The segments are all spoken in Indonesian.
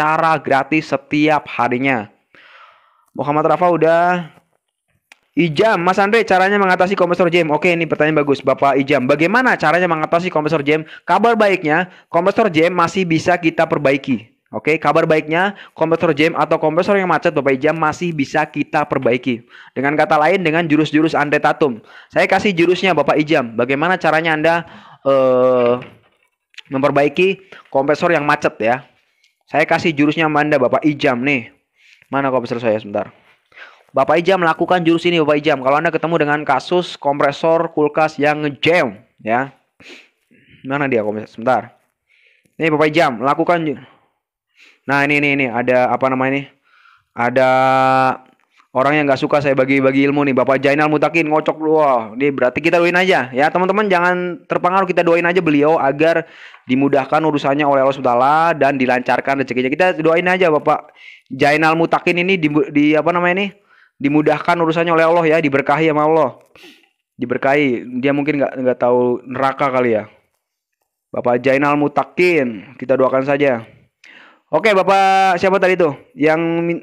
secara gratis setiap harinya. Muhammad Rafa udah. Ijam, Mas Andre, caranya mengatasi kompresor jam? Oke, ini pertanyaan bagus, Bapak Ijam. Bagaimana caranya mengatasi kompresor jam? Kabar baiknya, kompresor jam masih bisa kita perbaiki. Oke, kabar baiknya, kompresor jam atau kompresor yang macet, Bapak Ijam, masih bisa kita perbaiki. Dengan kata lain, dengan jurus-jurus Andre Tatum. Saya kasih jurusnya, Bapak Ijam. Bagaimana caranya Anda memperbaiki kompresor yang macet ya? Saya kasih jurusnya Anda, Bapak Ijam nih. Mana kompresor saya, sebentar. Bapak Ijam lakukan jurus ini, Bapak Ijam. Kalau Anda ketemu dengan kasus kompresor kulkas yang ngejam, ya. Mana dia kompresor? Sebentar. Nih Bapak Ijam, lakukan. Nah, ini ada apa namanya ini? Ada orang yang nggak suka saya bagi-bagi ilmu nih, Bapak Jainal Mutakin ngocok lu. Ini berarti kita doain aja, ya teman-teman, jangan terpengaruh, kita doain aja beliau agar dimudahkan urusannya oleh Allah Subhanahu Wataala dan dilancarkan rezekinya. Kita doain aja Bapak Jainal Mutakin ini di apa namanya ini? Dimudahkan urusannya oleh Allah ya, diberkahi sama Allah, diberkahi. Dia mungkin nggak tahu neraka kali ya, Bapak Jainal Mutakin. Kita doakan saja. Oke, Bapak siapa tadi tuh yang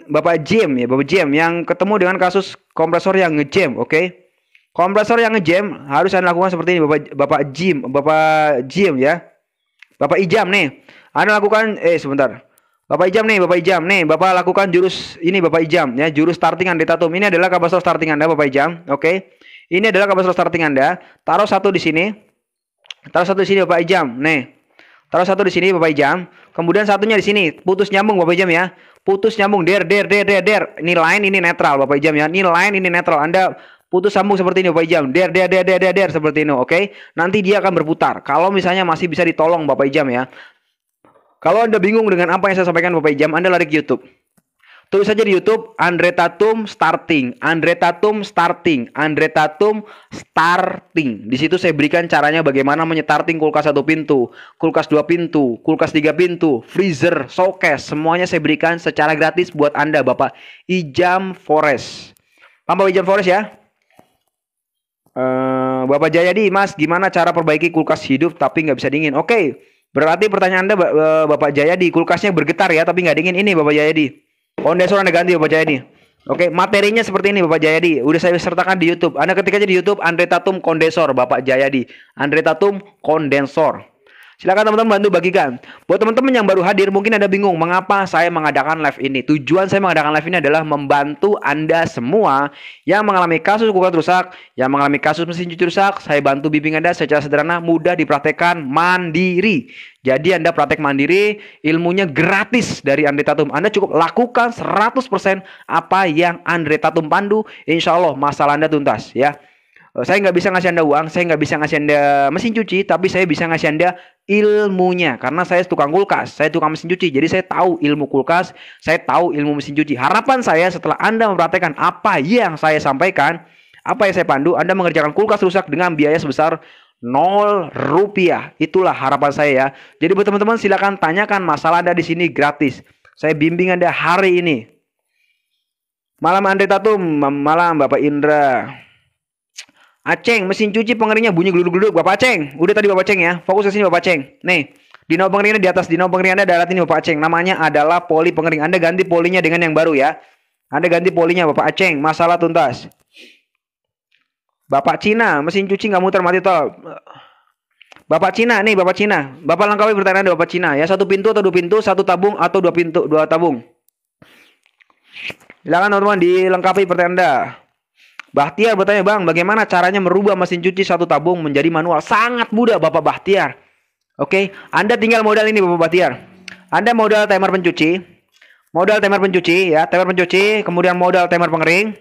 Bapak Jim ya, Bapak Jim yang ketemu dengan kasus kompresor yang ngejam. Oke, kompresor yang ngejam harus Anda lakukan seperti ini, Bapak Jim ya, Bapak Ijam nih. Anda lakukan sebentar. Bapak Ijam nih, Bapak lakukan jurus ini, Bapak Ijam ya, jurus starting Andre Tatum. Ini adalah kapasitor starting Anda, Bapak Ijam. Oke. Ini adalah kapasitor starting Anda. Taruh satu di sini. Taruh satu di sini, Bapak Ijam. Nih. Taruh satu di sini, Bapak Ijam. Kemudian satunya di sini, putus nyambung, Bapak Ijam ya. Putus nyambung, der. Ini line, ini netral, Bapak Ijam ya. Ini line, ini netral. Anda putus sambung seperti ini, Bapak Ijam. Der seperti ini, oke. Nanti dia akan berputar. Kalau misalnya masih bisa ditolong, Bapak Ijam ya. Kalau Anda bingung dengan apa yang saya sampaikan, Bapak Ijam, Anda lari ke YouTube. Tulis saja di YouTube, Andre Tatum starting. Di situ saya berikan caranya bagaimana menytarting kulkas 1 pintu, kulkas 2 pintu, kulkas 3 pintu, freezer, showcase. Semuanya saya berikan secara gratis buat Anda, Bapak Ijam Forest. Paham Bapak Ijam Forest ya? Bapak Jayadi, Mas, gimana cara perbaiki kulkas hidup tapi nggak bisa dingin? Oke. Berarti pertanyaan Anda, Bapak Jayadi, kulkasnya bergetar ya, tapi nggak dingin. Ini Bapak Jayadi. Kondensor Anda ganti, Bapak Jayadi. Oke, materinya seperti ini, Bapak Jayadi. Udah saya sertakan di YouTube. Anda ketik aja di YouTube, Andre Tatum kondensor, Bapak Jayadi. Andre Tatum kondensor. Silakan teman-teman bantu bagikan. Buat teman-teman yang baru hadir, mungkin Anda bingung mengapa saya mengadakan live ini. Tujuan saya mengadakan live ini adalah membantu Anda semua yang mengalami kasus kulkas rusak, yang mengalami kasus mesin cuci rusak. Saya bantu bimbing Anda secara sederhana, mudah dipraktekkan mandiri. Jadi Anda praktek mandiri, ilmunya gratis dari Andre Tatum. Anda cukup lakukan 100% apa yang Andre Tatum pandu. Insya Allah masalah Anda tuntas ya. Saya nggak bisa ngasih Anda uang, saya nggak bisa ngasih Anda mesin cuci, tapi saya bisa ngasih Anda ilmunya. Karena saya tukang kulkas, saya tukang mesin cuci, jadi saya tahu ilmu kulkas, saya tahu ilmu mesin cuci. Harapan saya setelah Anda mempraktekkan apa yang saya sampaikan, apa yang saya pandu, Anda mengerjakan kulkas rusak dengan biaya sebesar Rp0. Itulah harapan saya ya. Jadi buat teman-teman silakan tanyakan masalah Anda di sini gratis. Saya bimbing Anda hari ini. Malam Andre Tatum, malam Bapak Indra. Aceng, mesin cuci pengeringnya bunyi gluduk-gluduk. Bapak Aceng, udah tadi Bapak Aceng ya. Fokus ke sini Bapak Aceng. Nih, di nol pengeringnya di atas, di nol pengering Anda ada alat ini Bapak Aceng. Namanya adalah poli pengering. Anda ganti polinya dengan yang baru ya. Anda ganti polinya Bapak Aceng, masalah tuntas. Bapak Cina, mesin cuci nggak muter, mati tol. Bapak Cina, nih Bapak Cina. Bapak lengkapi pertanyaan Anda Bapak Cina ya. Satu pintu atau dua pintu, satu tabung atau dua pintu, dua tabung. Silakan teman-teman dilengkapi pertanyaan Anda. Bahtiar bertanya, Bang, bagaimana caranya merubah mesin cuci satu tabung menjadi manual? Sangat mudah, Bapak Bahtiar. Oke, Anda tinggal modal ini, Bapak Bahtiar. Anda modal timer pencuci. Modal timer pencuci, ya. Timer pencuci, kemudian modal timer pengering.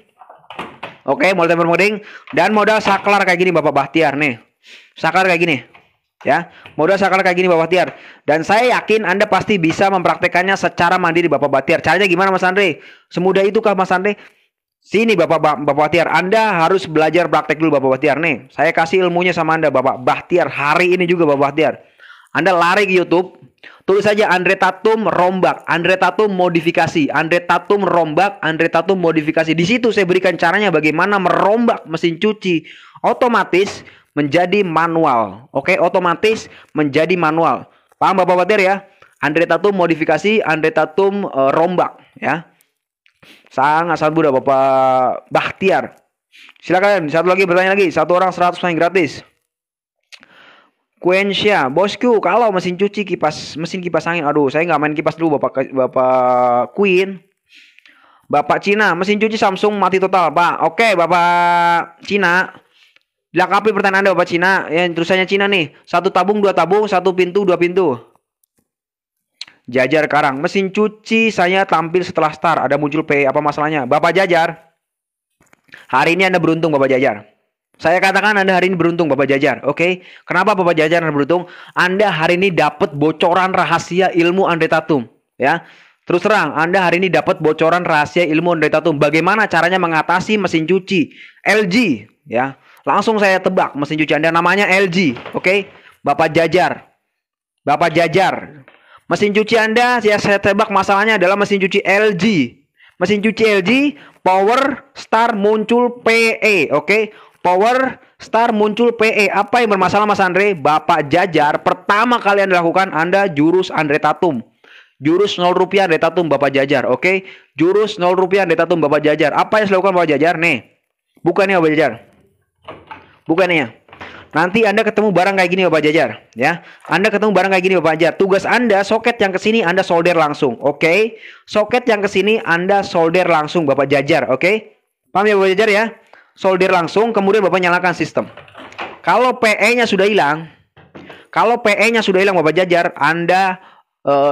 Oke, modal timer pengering. Dan modal saklar kayak gini, Bapak Bahtiar. Nih, saklar kayak gini. Ya, modal saklar kayak gini, Bapak Bahtiar. Dan saya yakin Anda pasti bisa mempraktekannya secara mandiri, Bapak Bahtiar. Caranya gimana, Mas Andre? Semudah itukah, Mas Andre? Sini Bapak Bahtiar, Anda harus belajar praktek dulu Bapak Bahtiar. Nih, saya kasih ilmunya sama Anda Bapak Bahtiar. Hari ini juga Bapak Bahtiar. Anda lari ke YouTube, tulis saja Andre Tatum rombak, Andre Tatum modifikasi, Andre Tatum rombak, Andre Tatum modifikasi. Di situ saya berikan caranya bagaimana merombak mesin cuci otomatis menjadi manual. Oke, otomatis menjadi manual. Paham Bapak Bahtiar ya? Andre Tatum modifikasi, Andre Tatum rombak ya. Sangat mudah Bapak Bakhtiar. Silakan satu lagi bertanya lagi, satu orang 100 main gratis. Quencia, bosku, kalau mesin cuci mesin kipas angin, aduh saya nggak main kipas dulu Bapak Queen. Bapak Cina, mesin cuci Samsung mati total Pak. Oke Bapak Cina, dilengkapi pertanyaan Anda Bapak Cina. Yang tulisannya Cina nih, 1 tabung 2 tabung, 1 pintu 2 pintu. Jajar Karang, mesin cuci saya tampil setelah start, ada muncul P, apa masalahnya Bapak Jajar? Hari ini Anda beruntung Bapak Jajar. Saya katakan Anda hari ini beruntung Bapak Jajar. Oke, kenapa Bapak Jajar Anda beruntung? Anda hari ini dapat bocoran rahasia ilmu Andre Tatum ya. Terus terang, Anda hari ini dapat bocoran rahasia ilmu Andre Tatum. Bagaimana caranya mengatasi mesin cuci LG ya. Langsung saya tebak mesin cuci Anda namanya LG. Oke, Bapak Jajar. Bapak Jajar. Mesin cuci Anda saya tebak masalahnya adalah mesin cuci LG. Mesin cuci LG Power Star muncul PE, oke? Power Star muncul PE. Apa yang bermasalah Mas Andre? Bapak Jajar, pertama kali Anda lakukan Anda jurus Andre Tatum. Jurus 0 rupiah Andre Tatum Bapak Jajar, oke? Okay? Jurus 0 rupiah Andre Tatum Bapak Jajar. Apa yang dilakukan Bapak Jajar? Nih. Bukannya Bapak Jajar. Bukannya. Nanti Anda ketemu barang kayak gini Bapak Jajar, ya. Anda ketemu barang kayak gini Bapak Jajar. Tugas Anda soket yang ke sini Anda solder langsung, oke? Okay? Soket yang ke sini Anda solder langsung Bapak Jajar, oke? Okay? Paham ya Bapak Jajar ya? Solder langsung, kemudian Bapak nyalakan sistem. Kalau PE-nya sudah hilang, Bapak Jajar, Anda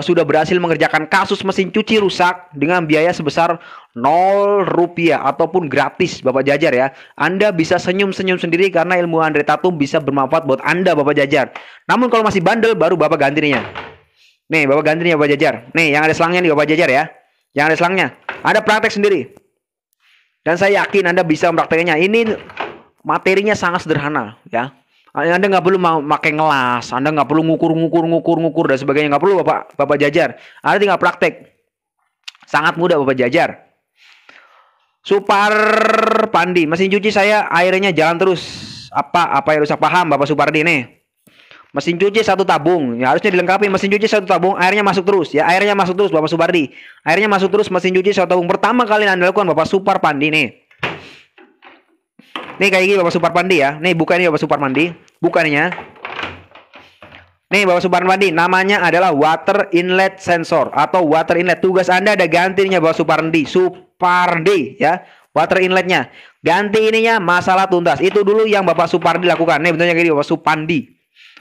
sudah berhasil mengerjakan kasus mesin cuci rusak dengan biaya sebesar 0 rupiah ataupun gratis Bapak Jajar ya. Anda bisa senyum-senyum sendiri karena ilmu Andre Tatum bisa bermanfaat buat Anda Bapak Jajar. Namun kalau masih bandel baru Bapak gantinya. Nih Bapak gantinya Bapak Jajar. Nih yang ada selangnya nih Bapak Jajar ya. Yang ada selangnya. Anda praktek sendiri. Dan saya yakin Anda bisa mempraktekannya. Ini materinya sangat sederhana ya. Anda nggak perlu pakai ngelas, Anda nggak perlu ngukur dan sebagainya, nggak perlu Bapak Jajar. Anda tinggal praktek. Sangat mudah Bapak Jajar. Supardi, mesin cuci saya airnya jalan terus. Apa yang rusak paham Bapak Supardi nih? Mesin cuci 1 tabung, ya, harusnya dilengkapi mesin cuci 1 tabung, airnya masuk terus ya, airnya masuk terus Bapak Supardi. Airnya masuk terus mesin cuci 1 tabung. Pertama kali Anda lakukan Bapak Supardi nih. Nih kayak gini Bapak Supardi ya. Nih bukan ini Bapak Supardi, bukannya. Nih Bapak Supardi, namanya adalah water inlet sensor atau water inlet. Tugas Anda ada gantinya Bapak Supardi. Supardi ya. Water inletnya. Ganti ininya, masalah tuntas. Itu dulu yang Bapak Supardi lakukan. Nih bentuknya kayak gini Bapak Supardi.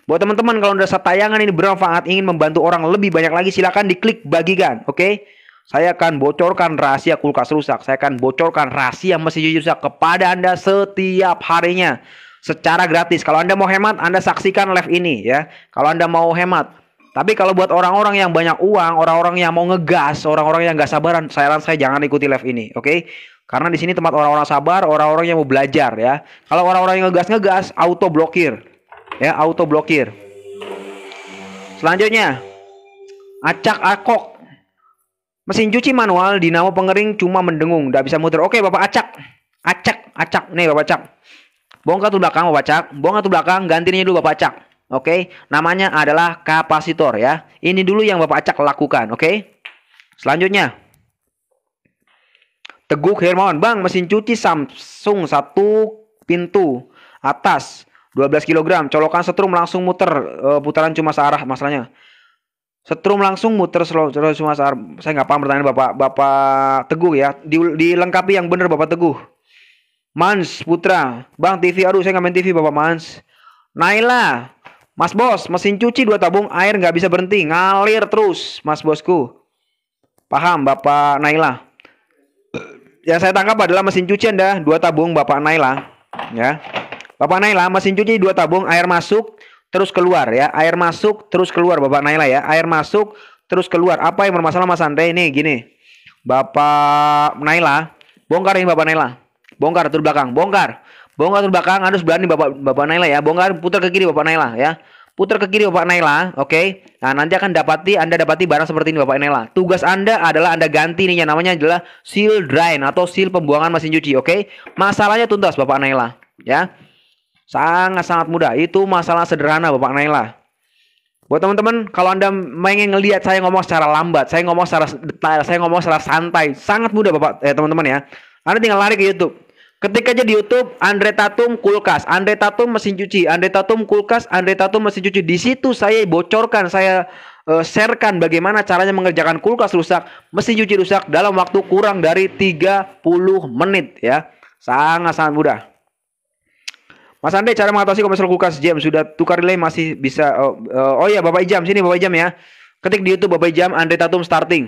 Buat teman-teman kalau udah tayangan ini bermanfaat, ingin membantu orang lebih banyak lagi, silahkan diklik bagikan, oke? Saya akan bocorkan rahasia kulkas rusak, saya akan bocorkan rahasia mesin cuci rusak kepada Anda setiap harinya secara gratis. Kalau Anda mau hemat, Anda saksikan live ini ya. Kalau Anda mau hemat. Tapi kalau buat orang-orang yang banyak uang, orang-orang yang mau ngegas, orang-orang yang nggak sabaran, saya jangan ikuti live ini, oke? Karena di sini tempat orang-orang sabar, orang-orang yang mau belajar ya. Kalau orang-orang yang ngegas, auto blokir. Ya, auto blokir. Selanjutnya, acak akok. Mesin cuci manual dinamo pengering cuma mendengung, tidak bisa muter. Oke, Bapak acak. Acak. Nih Bapak acak. Bongkar ke belakang Bapak acak. Bongkar ke belakang, gantinya dulu Bapak acak. Oke, namanya adalah kapasitor ya. Ini dulu yang Bapak acak lakukan, oke? Selanjutnya, Teguh Hermawan, Bang, mesin cuci Samsung 1 pintu atas 12 kg, colokan setrum langsung muter, putaran cuma searah masalahnya. Setrum langsung muter cuma searah. Saya nggak paham pertanyaan Bapak Teguh ya. Dilengkapi yang benar Bapak Teguh. Mans Putra, Bang TV, aduh saya nggak main TV Bapak Mans. Naila, Mas Bos, mesin cuci 2 tabung air nggak bisa berhenti, ngalir terus Mas Bosku. Paham Bapak Naila. Yang saya tangkap adalah mesin cuci Anda 2 tabung Bapak Naila ya. Bapak Naila, mesin cuci 2 tabung, air masuk, terus keluar ya. Air masuk, terus keluar Bapak Naila ya. Air masuk, terus keluar. Apa yang bermasalah Mas Andre? Nih, gini. Bapak Naila, bongkar ini Bapak Naila. Bongkar ke belakang, bongkar. Bongkar ke belakang, Anda harus berani Bapak Naila ya. Bongkar, putar ke kiri Bapak Naila ya. Putar ke kiri Bapak Naila, oke. Okay? Nah, nanti akan Anda dapati barang seperti ini Bapak Naila. Tugas Anda adalah Anda ganti ininya, namanya adalah seal drain atau seal pembuangan mesin cuci, oke. Okay? Masalahnya tuntas Bapak Naila ya. Sangat-sangat mudah. Itu masalah sederhana Bapak Naila. Buat teman-teman, kalau Anda pengen ngelihat saya ngomong secara lambat, saya ngomong secara detail, saya ngomong secara santai, sangat mudah Bapak, teman-teman ya. Anda tinggal lari ke YouTube. Ketik aja di YouTube Andre Tatum kulkas, Andre Tatum mesin cuci, Andre Tatum kulkas, Andre Tatum mesin cuci. Di situ saya bocorkan, saya sharekan bagaimana caranya mengerjakan kulkas rusak, mesin cuci rusak dalam waktu kurang dari 30 menit ya. Sangat-sangat mudah. Mas Andre, cara mengatasi komersial kulkas jam sudah tukar relay masih bisa. Oh iya, Bapak Ijam, sini Bapak Ijam ya. Ketik di YouTube Bapak Ijam Andre Tatum starting.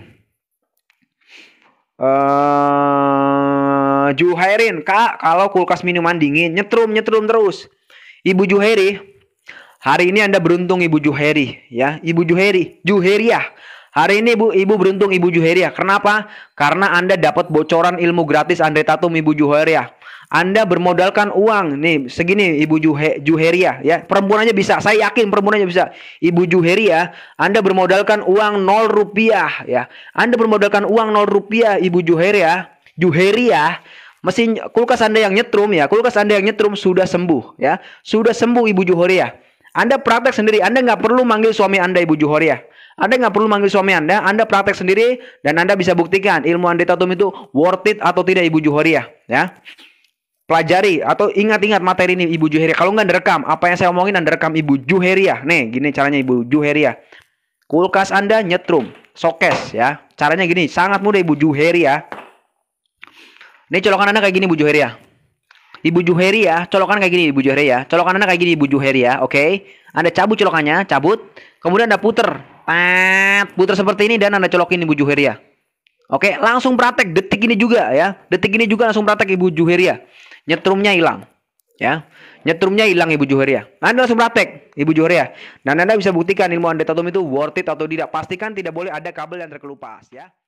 Juhairin, Kak, kalau kulkas minuman dingin nyetrum terus. Ibu Juhairi, hari ini Anda beruntung Ibu Juhairi ya, Ibu Juhairi, Juhairiah. Hari ini Ibu beruntung Ibu Juhairiah. Kenapa? Karena Anda dapat bocoran ilmu gratis Andre Tatum Ibu Juhairiah. Anda bermodalkan uang nih segini Ibu Juheria ya, perempuan aja bisa, saya yakin perempuan aja bisa Ibu Juheria. Anda bermodalkan uang 0 rupiah ya, Anda bermodalkan uang 0 rupiah Ibu Juheria. Mesin kulkas Anda yang nyetrum ya, kulkas Anda yang nyetrum sudah sembuh ya, sudah sembuh Ibu Juheria. Anda praktek sendiri, Anda nggak perlu manggil suami Anda Ibu Juheria. Anda nggak perlu manggil suami Anda praktek sendiri dan Anda bisa buktikan ilmu Andre Tatum itu worth it atau tidak Ibu Juheria ya. Pelajari atau ingat-ingat materi ini Ibu Juheria. Kalau nggak, Anda rekam apa yang saya omongin, Anda rekam Ibu Juheria. Nih, gini caranya Ibu Juheria. Kulkas Anda nyetrum, sokes ya. Caranya gini, sangat mudah Ibu Juheria. Nih colokan Anda kayak gini Ibu Juheria. Ibu Juheria, colokan kayak gini Ibu Juheria. Colokan Anda kayak gini Ibu Juheria, oke. Anda cabut colokannya, cabut. Kemudian Anda puter seperti ini dan Anda colokin Ibu Juheria. Oke, langsung praktek detik ini juga ya. Detik ini juga langsung praktek Ibu Juheria. Nyetrumnya hilang ya, nyetrumnya hilang Ibu Juheria. Anda langsung praktek Ibu Juheria dan Anda bisa buktikan ilmu Andre Tatum itu worth it atau tidak. Pastikan tidak boleh ada kabel yang terkelupas ya.